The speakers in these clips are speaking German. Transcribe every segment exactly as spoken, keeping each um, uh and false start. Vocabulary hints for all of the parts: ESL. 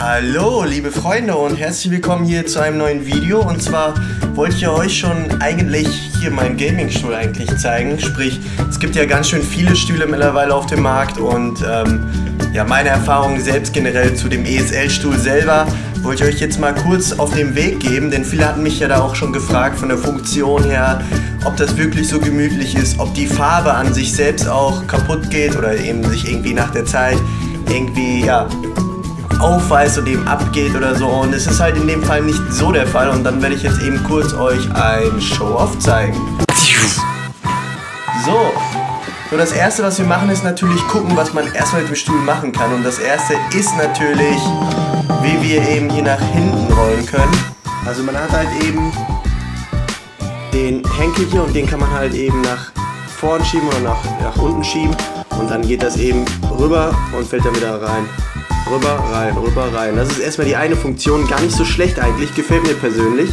Hallo liebe Freunde und herzlich willkommen hier zu einem neuen Video. Und zwar wollte ich euch schon eigentlich hier meinen Gaming-Stuhl eigentlich zeigen. Sprich, es gibt ja ganz schön viele Stühle mittlerweile auf dem Markt und ähm, ja, meine Erfahrungen selbst generell zu dem E S L-Stuhl selber wollte ich euch jetzt mal kurz auf den Weg geben, denn viele hatten mich ja da auch schon gefragt von der Funktion her, ob das wirklich so gemütlich ist, ob die Farbe an sich selbst auch kaputt geht oder eben sich irgendwie nach der Zeit irgendwie, ja, aufweist und eben abgeht oder so, und es ist halt in dem Fall nicht so der Fall, und dann werde ich jetzt eben kurz euch ein Show-Off zeigen. So, so das erste, was wir machen, ist natürlich gucken, was man erstmal mit dem Stuhl machen kann, und das erste ist natürlich, wie wir eben hier nach hinten rollen können. Also man hat halt eben den Henkel hier und den kann man halt eben nach vorn schieben oder nach, nach unten schieben, und dann geht das eben rüber und fällt dann wieder rein. Rüber, rein, rüber, rein. Das ist erstmal die eine Funktion, gar nicht so schlecht eigentlich, gefällt mir persönlich.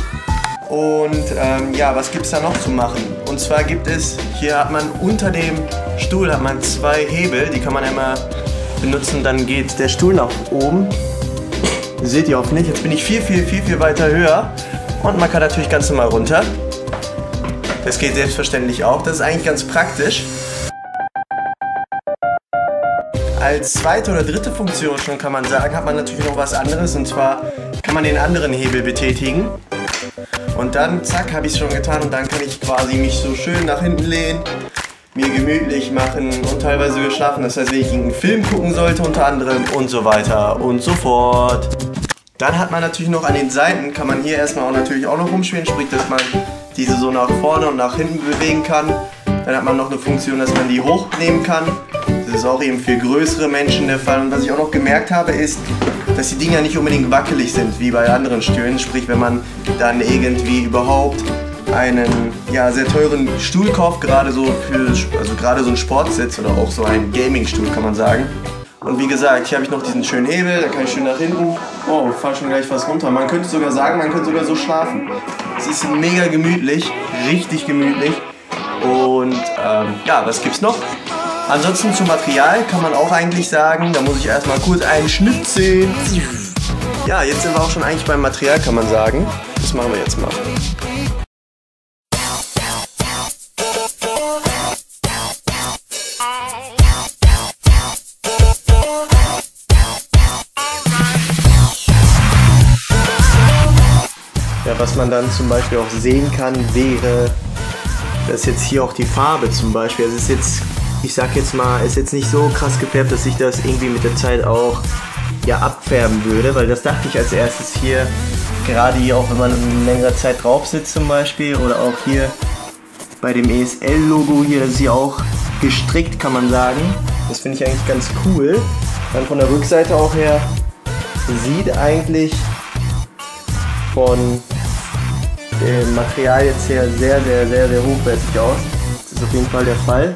Und ähm, ja, was gibt es da noch zu machen? Und zwar gibt es, hier hat man unter dem Stuhl hat man zwei Hebel, die kann man einmal benutzen, dann geht der Stuhl nach oben. Seht ihr hoffentlich, jetzt bin ich viel, viel, viel, viel weiter höher. Und man kann natürlich ganz normal runter. Das geht selbstverständlich auch, das ist eigentlich ganz praktisch. Als zweite oder dritte Funktion schon kann man sagen, hat man natürlich noch was anderes, und zwar kann man den anderen Hebel betätigen. Und dann, zack, habe ich es schon getan, und dann kann ich quasi mich so schön nach hinten lehnen, mir gemütlich machen und teilweise geschlafen. Das heißt, wenn ich einen Film gucken sollte unter anderem und so weiter und so fort. Dann hat man natürlich noch an den Seiten, kann man hier erstmal auch natürlich auch noch rumschwingen, sprich, dass man diese so nach vorne und nach hinten bewegen kann. Dann hat man noch eine Funktion, dass man die hochnehmen kann. Das ist auch eben für größere Menschen der Fall. Und was ich auch noch gemerkt habe, ist, dass die Dinger nicht unbedingt wackelig sind, wie bei anderen Stühlen. Sprich, wenn man dann irgendwie überhaupt einen, ja, sehr teuren Stuhl kauft, gerade so für, also gerade so einen Sportsitz oder auch so einen Gaming-Stuhl, kann man sagen. Und wie gesagt, hier habe ich noch diesen schönen Hebel, da kann ich schön nach hinten. Oh, fahr schon gleich was runter. Man könnte sogar sagen, man könnte sogar so schlafen. Es ist mega gemütlich, richtig gemütlich. Und ähm, ja, was gibt's noch? Ansonsten zum Material kann man auch eigentlich sagen, da muss ich erstmal kurz einen Schnitt sehen. Ja, jetzt sind wir auch schon eigentlich beim Material, kann man sagen. Das machen wir jetzt mal. Ja, was man dann zum Beispiel auch sehen kann, wäre, dass jetzt hier auch die Farbe zum Beispiel, also es ist jetzt, ich sag jetzt mal, ist jetzt nicht so krass gefärbt, dass sich das irgendwie mit der Zeit auch, ja, abfärben würde, weil das dachte ich als erstes hier, gerade hier auch, wenn man in längerer Zeit drauf sitzt zum Beispiel, oder auch hier bei dem E S L-Logo hier, das ist hier auch gestrickt, kann man sagen. Das finde ich eigentlich ganz cool. Dann von der Rückseite auch her sieht eigentlich von dem Material jetzt her sehr, sehr, sehr, sehr hochwertig aus. Das ist auf jeden Fall der Fall.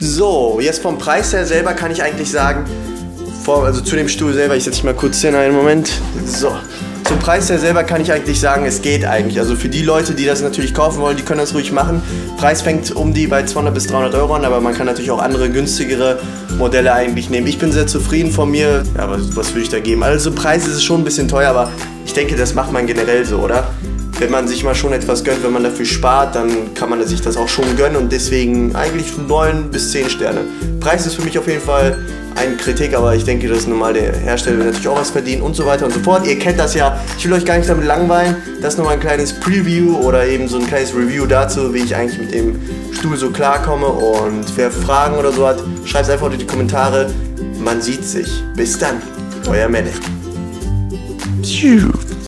So, jetzt vom Preis her selber kann ich eigentlich sagen, vor, also zu dem Stuhl selber, ich setze mich mal kurz hin, einen Moment. So, zum Preis her selber kann ich eigentlich sagen, es geht eigentlich. Also für die Leute, die das natürlich kaufen wollen, die können das ruhig machen. Preis fängt um die bei zweihundert bis dreihundert Euro an, aber man kann natürlich auch andere günstigere Modelle eigentlich nehmen. Ich bin sehr zufrieden von mir. Ja, was, was würde ich da geben? Also Preis ist es schon ein bisschen teuer, aber ich denke, das macht man generell so, oder? Wenn man sich mal schon etwas gönnt, wenn man dafür spart, dann kann man sich das auch schon gönnen, und deswegen eigentlich neun bis zehn Sterne. Preis ist für mich auf jeden Fall eine Kritik, aber ich denke, dass normal der Hersteller natürlich auch was verdienen und so weiter und so fort. Ihr kennt das ja, ich will euch gar nicht damit langweilen. Das ist nochmal ein kleines Preview oder eben so ein kleines Review dazu, wie ich eigentlich mit dem Stuhl so klarkomme, und wer Fragen oder so hat, schreibt es einfach unter die Kommentare. Man sieht sich. Bis dann, euer Menne.